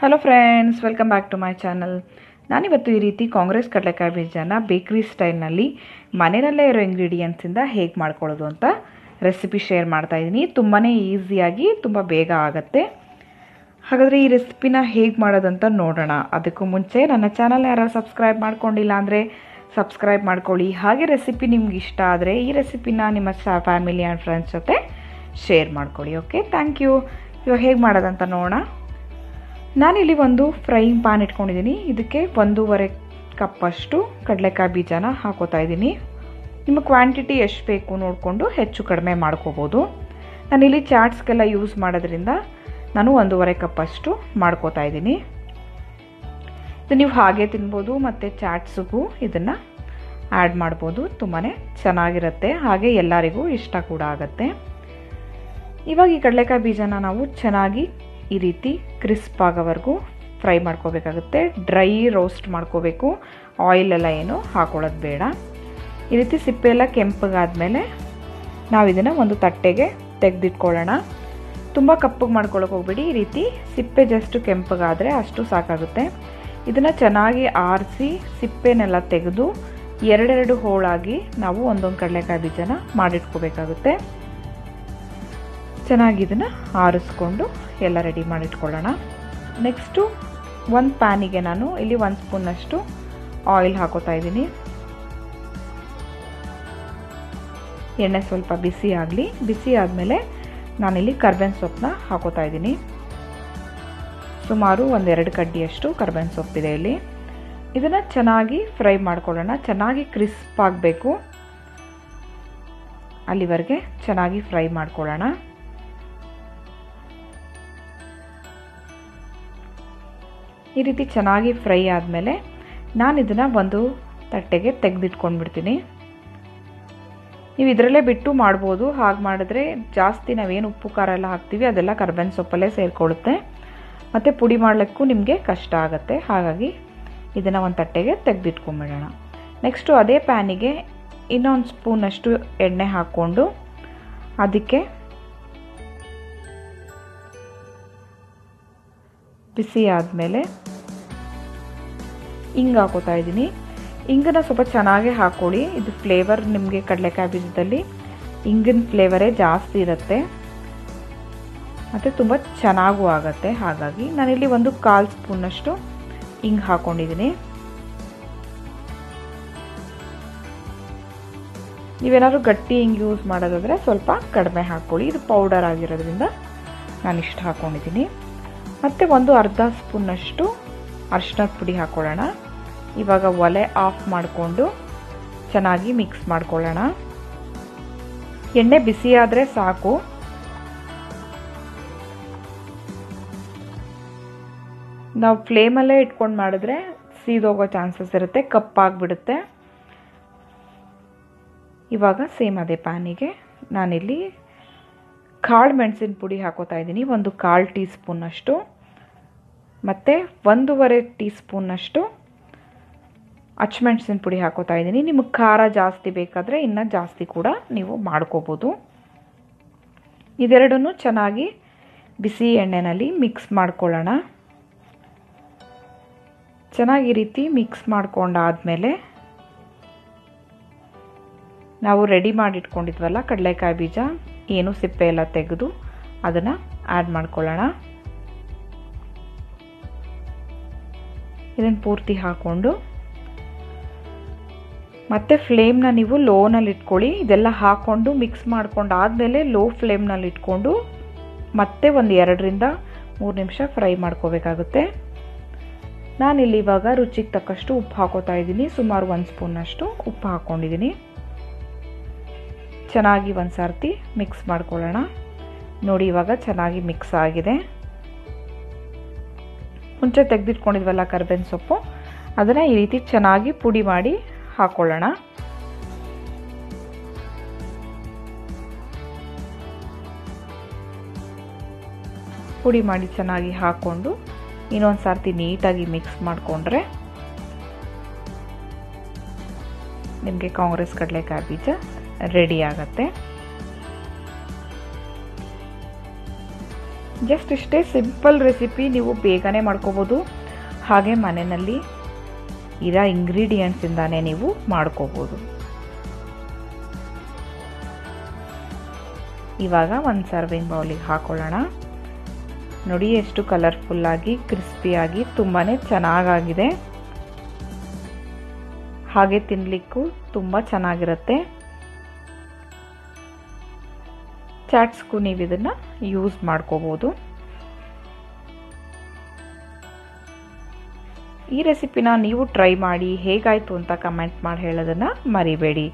Hello friends, welcome back to my channel. नानिवत्तु ई रीति कांग्रेस ಕಡಲೆಕಾಯಿ ಬೀಜನ ಬೇಕರಿ ಸ್ಟೈಲ್ನಲ್ಲಿ ಮನೆಯಲ್ಲೇ ಇರೋ ಇಂಗ್ರೀಡಿಯೆಂಟ್ಸ್ ಇಂದ ಹೇಗೆ ಮಾಡ್ಕೊಳ್ಳೋದು ಅಂತ ರೆಸಿಪಿ ಶೇರ್ ಮಾಡ್ತಾ ಇದ್ದೀನಿ। ತುಂಬಾನೇ ಈಜಿಯಾಗಿ ತುಂಬಾ ಬೇಗ ಆಗುತ್ತೆ। ಹಾಗಾದ್ರೆ ಈ ರೆಸಿಪಿನ ಹೇಗೆ ಮಾಡೋದು ಅಂತ ನೋಡೋಣ। ಅದಕ್ಕೂ ಮುಂಚೆ ನನ್ನ ಚಾನೆಲ್ ಯಾರು ಸಬ್ಸ್ಕ್ರೈಬ್ ಮಾಡ್ಕೊಂಡಿಲ್ಲ ಅಂದ್ರೆ ಸಬ್ಸ್ಕ್ರೈಬ್ ಮಾಡ್ಕೊಳ್ಳಿ। ಹಾಗೆ ರೆಸಿಪಿ ನಿಮಗೆ ಇಷ್ಟ ಆದರೆ ಈ ರೆಸಿಪಿನ ನಿಮ್ಮ ಫ್ಯಾಮಿಲಿ ಅಂಡ್ ಫ್ರೆಂಡ್ಸ್ ಜೊತೆ ಶೇರ್ ಮಾಡ್ಕೊಳ್ಳಿ। Okay, thank you. ಈಗ ಹೇಗೆ ಮಾಡೋದು ಅಂತ ನೋಡೋಣ। ನಾನಿಲ್ಲಿ ಒಂದು ಫ್ರೈಯಿಂಗ್ ಪ್ಯಾನ್ ಇಟ್ಕೊಂಡಿದ್ದೀನಿ। ಇದಕ್ಕೆ 1.5 ಕಪ್ಪಷ್ಟು ಕಡಲೆಕಾಯಿ ಬೀಜನ ಹಾಕೋತಾ ಇದ್ದೀನಿ। ನಿಮ್ಮ ಕ್ವಾಂಟಿಟಿ ಎಷ್ಟು ಬೇಕು ನೋಡಿಕೊಂಡು ಹೆಚ್ಚು ಕಡಿಮೆ ಮಾಡ್ಕೋಬೋದು। ನಾನಿಲ್ಲಿ ಚಾಟ್ಸ್ಗೆಲ್ಲ ಯೂಸ್ ಮಾಡೋದ್ರಿಂದ ನಾನು 1.5 ಕಪ್ಪಷ್ಟು ಮಾಡ್ಕೋತಾ ಇದ್ದೀನಿ। ಇದು ನೀವು ಹಾಗೆ ತಿನ್ಬೋದು ಮತ್ತು ಚಾಟ್ಸ್ಗೂ ಇದನ್ನು ಆ್ಯಡ್ ಮಾಡ್ಬೋದು। ತುಂಬಾ ಚೆನ್ನಾಗಿರುತ್ತೆ, ಹಾಗೆ ಎಲ್ಲರಿಗೂ ಇಷ್ಟ ಕೂಡ ಆಗುತ್ತೆ। ಇವಾಗ ಈ ಕಡಲೆಕಾಯಿ ಬೀಜನ ನಾವು ಚೆನ್ನಾಗಿ ಈ ರೀತಿ ಕ್ರಿಸ್ಪ್ ಆಗೋವರೆಗೂ ಫ್ರೈ ಮಾಡ್ಕೋಬೇಕಾಗುತ್ತೆ। ಡ್ರೈ ರೋಸ್ಟ್ ಮಾಡ್ಕೋಬೇಕು, ಆಯಿಲೆಲ್ಲ ಏನು ಹಾಕೊಳ್ಳೋದು ಬೇಡ। ಈ ರೀತಿ ಸಿಪ್ಪೆ ಎಲ್ಲ ಕೆಂಪಗಾದ್ಮೇಲೆ ನಾವು ಇದನ್ನು ಒಂದು ತಟ್ಟೆಗೆ ತೆಗೆದಿಟ್ಕೊಳ್ಳೋಣ। ತುಂಬ ಕಪ್ಪಗೆ ಮಾಡ್ಕೊಳ್ಳೋಕೆ ಹೋಗಬೇಡಿ, ಈ ರೀತಿ ಸಿಪ್ಪೆ ಜಸ್ಟ್ ಕೆಂಪಗಾದರೆ ಅಷ್ಟು ಸಾಕಾಗುತ್ತೆ। ಇದನ್ನು ಚೆನ್ನಾಗಿ ಆರಿಸಿ ಸಿಪ್ಪೆನೆಲ್ಲ ತೆಗೆದು ಎರಡೆರಡು ಹೋಳಾಗಿ ನಾವು ಒಂದೊಂದು ಕಡಲೆಕಾಯಿ ಬೀಜನ ಮಾಡಿಟ್ಕೋಬೇಕಾಗುತ್ತೆ। ಚೆನ್ನಾಗಿ ಇದನ್ನು ಆರಿಸ್ಕೊಂಡು ಎಲ್ಲ ರೆಡಿ ಮಾಡಿಟ್ಕೊಳ್ಳೋಣ। ನೆಕ್ಸ್ಟು ಒಂದು ಪ್ಯಾನಿಗೆ ನಾನು ಇಲ್ಲಿ 1 ಸ್ಪೂನಷ್ಟು ಆಯಿಲ್ ಹಾಕೋತಾ ಇದ್ದೀನಿ। ಎಣ್ಣೆ ಸ್ವಲ್ಪ ಬಿಸಿ ಆಗಲಿ, ಬಿಸಿ ಆದಮೇಲೆ ನಾನಿಲ್ಲಿ ಕರ್ಬೇವಿನ ಸೊಪ್ಪನ್ನ ಹಾಕೋತಾ ಇದ್ದೀನಿ। ಸುಮಾರು 1-2 ಕಡ್ಡಿಯಷ್ಟು ಕರ್ಬೇವಿನ ಸೊಪ್ಪಿದೆ ಇಲ್ಲಿ। ಇದನ್ನು ಚೆನ್ನಾಗಿ ಫ್ರೈ ಮಾಡ್ಕೊಳ್ಳೋಣ, ಚೆನ್ನಾಗಿ ಕ್ರಿಸ್ಪ್ ಆಗಬೇಕು, ಅಲ್ಲಿವರೆಗೆ ಚೆನ್ನಾಗಿ ಫ್ರೈ ಮಾಡ್ಕೊಳ್ಳೋಣ। ಈ ರೀತಿ ಚೆನ್ನಾಗಿ ಫ್ರೈ ಆದಮೇಲೆ ನಾನು ಇದನ್ನು ಒಂದು ತಟ್ಟೆಗೆ ತೆಗೆದಿಟ್ಕೊಂಡ್ಬಿಡ್ತೀನಿ। ನೀವು ಇದರಲ್ಲೇ ಬಿಟ್ಟು ಮಾಡ್ಬೋದು, ಹಾಗೆ ಮಾಡಿದ್ರೆ ಜಾಸ್ತಿ ನಾವೇನು ಉಪ್ಪು ಖಾರ ಎಲ್ಲ ಹಾಕ್ತೀವಿ ಅದೆಲ್ಲ ಕರ್ಬೇವಿನ ಸೊಪ್ಪಲ್ಲೇ ಸೇರಿಕೊಳ್ಳುತ್ತೆ ಮತ್ತು ಪುಡಿ ಮಾಡಲಿಕ್ಕೂ ನಿಮಗೆ ಕಷ್ಟ ಆಗುತ್ತೆ, ಹಾಗಾಗಿ ಇದನ್ನು ಒಂದು ತಟ್ಟೆಗೆ ತೆಗೆದಿಟ್ಕೊಂಡ್ಬಿಡೋಣ। ನೆಕ್ಸ್ಟು ಅದೇ ಪ್ಯಾನಿಗೆ ಇನ್ನೊಂದು ಸ್ಪೂನಷ್ಟು ಎಣ್ಣೆ ಹಾಕ್ಕೊಂಡು ಅದಕ್ಕೆ ಬಿಸಿ ಆದಮೇಲೆ ಹಿಂಗೆ ಹಾಕೋತಾ ಇದ್ದೀನಿ। ಹಿಂಗನ್ನು ಸ್ವಲ್ಪ ಚೆನ್ನಾಗಿ ಹಾಕ್ಕೊಳ್ಳಿ, ಇದು ಫ್ಲೇವರ್ ನಿಮಗೆ ಕಡಲೆಕಾಯಿ ಬೀಜದಲ್ಲಿ ಹಿಂಗಿನ ಫ್ಲೇವರೇ ಜಾಸ್ತಿ ಇರುತ್ತೆ ಮತ್ತು ತುಂಬ ಚೆನ್ನಾಗೂ ಆಗುತ್ತೆ। ಹಾಗಾಗಿ ನಾನಿಲ್ಲಿ 1/4 ಸ್ಪೂನಷ್ಟು ಹಿಂಗೆ ಹಾಕ್ಕೊಂಡಿದ್ದೀನಿ। ನೀವೇನಾದ್ರು ಗಟ್ಟಿ ಹಿಂಗೆ ಯೂಸ್ ಮಾಡೋದಾದರೆ ಸ್ವಲ್ಪ ಕಡಿಮೆ ಹಾಕ್ಕೊಳ್ಳಿ, ಇದು ಪೌಡರ್ ಆಗಿರೋದ್ರಿಂದ ನಾನಿಷ್ಟು ಹಾಕ್ಕೊಂಡಿದ್ದೀನಿ। ಮತ್ತು 1/2 ಸ್ಪೂನಷ್ಟು ಅರಿಶಿನದ ಪುಡಿ ಹಾಕ್ಕೊಳ್ಳೋಣ। ಇವಾಗ ಒಲೆ ಆಫ್ ಮಾಡಿಕೊಂಡು ಚೆನ್ನಾಗಿ ಮಿಕ್ಸ್ ಮಾಡ್ಕೊಳ್ಳೋಣ। ಎಣ್ಣೆ ಬಿಸಿಯಾದರೆ ಸಾಕು, ನಾವು ಫ್ಲೇಮಲ್ಲೇ ಇಟ್ಕೊಂಡು ಮಾಡಿದ್ರೆ ಸೀದೋಗೋ ಚಾನ್ಸಸ್ ಇರುತ್ತೆ, ಕಪ್ಪಾಗಿಬಿಡುತ್ತೆ। ಇವಾಗ ಸೇಮ್ ಅದೇ ಪ್ಯಾನಿಗೆ ನಾನಿಲ್ಲಿ ಕಾಳು ಮೆಣಸಿನ ಪುಡಿ ಹಾಕೋತಾ ಇದ್ದೀನಿ, 1/4 ಟೀ ಸ್ಪೂನಷ್ಟು ಮತ್ತು 1.5 ಟೀ ಸ್ಪೂನಷ್ಟು ಅಚ್ಚಮೆಣಸಿನ ಪುಡಿ ಹಾಕೋತಾ ಇದ್ದೀನಿ। ನಿಮಗೆ ಖಾರ ಜಾಸ್ತಿ ಬೇಕಾದರೆ ಇನ್ನೂ ಜಾಸ್ತಿ ಕೂಡ ನೀವು ಮಾಡ್ಕೋಬೋದು। ಇದೆರಡನ್ನೂ ಚೆನ್ನಾಗಿ ಬಿಸಿ ಎಣ್ಣೆಯಲ್ಲಿ ಮಿಕ್ಸ್ ಮಾಡ್ಕೊಳ್ಳೋಣ। ಚೆನ್ನಾಗಿ ರೀತಿ ಮಿಕ್ಸ್ ಮಾಡ್ಕೊಂಡಾದಮೇಲೆ ನಾವು ರೆಡಿ ಮಾಡಿಟ್ಕೊಂಡಿದ್ವಲ್ಲ ಕಡಲೆಕಾಯಿ ಬೀಜ, ಏನು ಸಿಪ್ಪೆ ಎಲ್ಲ ತೆಗೆದು ಅದನ್ನು ಆ್ಯಡ್ ಮಾಡ್ಕೊಳ್ಳೋಣ। ಇದನ್ನು ಪೂರ್ತಿ ಹಾಕ್ಕೊಂಡು ಮತ್ತು ಫ್ಲೇಮ್ನ ನೀವು ಲೋನಲ್ಲಿ ಇಟ್ಕೊಳ್ಳಿ। ಇದೆಲ್ಲ ಹಾಕ್ಕೊಂಡು ಮಿಕ್ಸ್ ಮಾಡ್ಕೊಂಡು ಆದಮೇಲೆ ಲೋ ಫ್ಲೇಮ್ನಲ್ಲಿ ಇಟ್ಕೊಂಡು ಮತ್ತೆ 1-2-3 ನಿಮಿಷ ಫ್ರೈ ಮಾಡ್ಕೋಬೇಕಾಗುತ್ತೆ। ನಾನಿಲ್ಲಿ ಇವಾಗ ರುಚಿಗೆ ತಕ್ಕಷ್ಟು ಉಪ್ಪು ಹಾಕೋತಾ ಇದ್ದೀನಿ, ಸುಮಾರು 1 ಸ್ಪೂನಷ್ಟು ಉಪ್ಪು ಹಾಕ್ಕೊಂಡಿದ್ದೀನಿ। ಚೆನ್ನಾಗಿ ಒಂದು ಸರ್ತಿ ಮಿಕ್ಸ್ ಮಾಡ್ಕೊಳ್ಳೋಣ। ನೋಡಿ, ಇವಾಗ ಚೆನ್ನಾಗಿ ಮಿಕ್ಸ್ ಆಗಿದೆ। ಮುಂಚೆ ತೆಗೆದಿಟ್ಕೊಂಡಿದ್ವಲ್ಲ ಕರ್ಬೇವಿನ ಸೊಪ್ಪು, ಅದನ್ನು ಈ ರೀತಿ ಚೆನ್ನಾಗಿ ಪುಡಿ ಮಾಡಿ ಹಾಕ್ಕೊಳ್ಳೋಣ। ಪುಡಿ ಮಾಡಿ ಚೆನ್ನಾಗಿ ಹಾಕ್ಕೊಂಡು ಇನ್ನೊಂದು ಸರ್ತಿ ನೀಟಾಗಿ ಮಿಕ್ಸ್ ಮಾಡಿಕೊಂಡ್ರೆ ನಿಮಗೆ ಕಾಂಗ್ರೆಸ್ ಕಡಲೆಕಾಯಿ ಬೀಜ ರೆಡಿ ಆಗುತ್ತೆ। ಜಸ್ಟ್ ಇಷ್ಟೇ ಸಿಂಪಲ್ ರೆಸಿಪಿ ನೀವು ಬೇಗನೆ ಮಾಡ್ಕೊಬಹುದು ಹಾಗೆ ಮನೆಯಲ್ಲಿ ಇರೋ ಇಂಗ್ರೀಡಿಯೆಂಟ್ಸ್ ಇಂದಾನೆ ನೀವು ಮಾಡ್ಕೊಬಹುದು ಇವಾಗ ಒಂದು ಸರ್ವಿಂಗ್ ಬೌಲಿಗೆ ಹಾಕೊಳ್ಳೋಣ ನೋಡಿ ಎಷ್ಟು ಕಲರ್ಫುಲ್ ಆಗಿ ಕ್ರಿಸ್ಪಿ ಆಗಿ ತುಂಬಾನೇ ಚೆನ್ನಾಗಿದೆ ಹಾಗೆ ತಿನ್ನಲಿಕ್ಕೂ ತುಂಬಾ ಚೆನ್ನಾಗಿರುತ್ತೆ ಚಾಟ್ಸ್ಗೂ ನೀವು ಇದನ್ನ ಯೂಸ್ ಮಾಡ್ಕೊಬಹುದು ಈ ರೆಸಿಪಿನ ನೀವು ಟ್ರೈ ಮಾಡಿ ಹೇಗಾಯ್ತು ಅಂತ ಕಮೆಂಟ್ ಮಾಡಿ ಹೇಳೋದನ್ನ ಮರಿಬೇಡಿ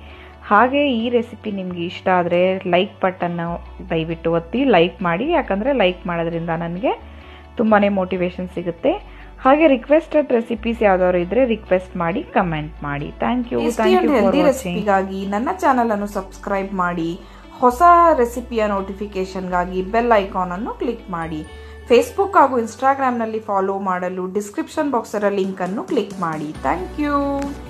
ಹಾಗೆ ಈ ರೆಸಿಪಿ ನಿಮಗೆ ಇಷ್ಟ ಆದರೆ ಲೈಕ್ ಬಟನ್ ದಯವಿಟ್ಟು ಒತ್ತಿ ಲೈಕ್ ಮಾಡಿ ಯಾಕಂದ್ರೆ ಲೈಕ್ ಮಾಡೋದ್ರಿಂದ ನನಗೆ ತುಂಬಾನೇ ಮೋಟಿವೇಶನ್ ಸಿಗುತ್ತೆ ಹಾಗೆ ರಿಕ್ವೆಸ್ಟೆಡ್ ರೆಸಿಪೀಸ್ ಯಾವ್ದಾದ್ರು ಇದ್ರೆ ರಿಕ್ವೆಸ್ಟ್ ಮಾಡಿ ಕಮೆಂಟ್ ಮಾಡಿ ಥ್ಯಾಂಕ್ ಯು ಹೆಲ್ದಿ ರೆಸಿಪಿಗಾಗಿ ನನ್ನ ಚಾನೆಲ್ ಅನ್ನು ಸಬ್ಸ್ಕ್ರೈಬ್ ಮಾಡಿ ಹೊಸ ರೆಸಿಪಿಯ ನೋಟಿಫಿಕೇಶನ್ಗಾಗಿ ಬೆಲ್ ಐಕಾನ್ ಅನ್ನು ಕ್ಲಿಕ್ ಮಾಡಿ ಫೇಸ್ಬುಕ್ ಹಾಗೂ ಇನ್ಸ್ಟಾಗ್ರಾಮ್ನಲ್ಲಿ ಫಾಲೋ ಮಾಡಲು ಡಿಸ್ಕ್ರಿಪ್ಷನ್ ಬಾಕ್ಸರ ಲಿಂಕ್ ಅನ್ನು ಕ್ಲಿಕ್ ಮಾಡಿ ಥ್ಯಾಂಕ್ ಯು